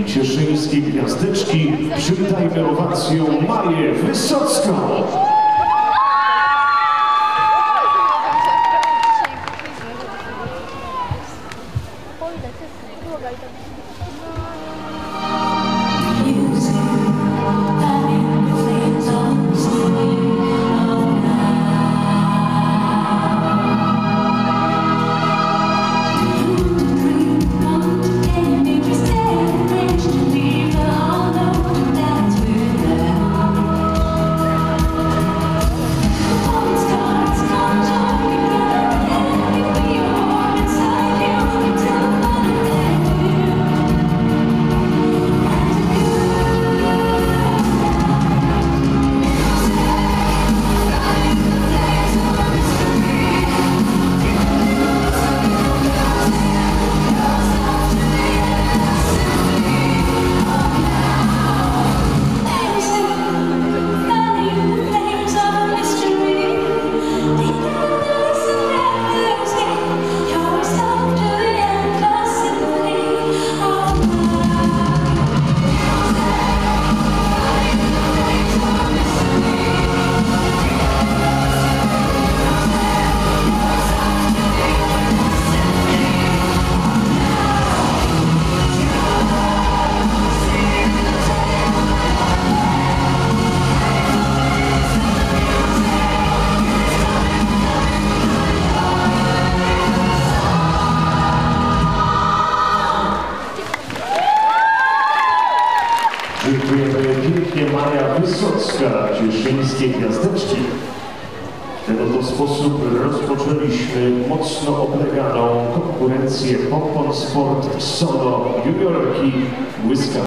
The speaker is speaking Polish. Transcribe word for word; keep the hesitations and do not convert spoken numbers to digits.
Galerii Cieszyńskie Gwiazdeczki przywitajmy owacją Marię Wysocką. Maria Wysocka, Cieszyńskie Gwiazdeczki. W ten to sposób rozpoczęliśmy mocno obleganą konkurencję Popcorn Sport Solo Juniorki Błyska.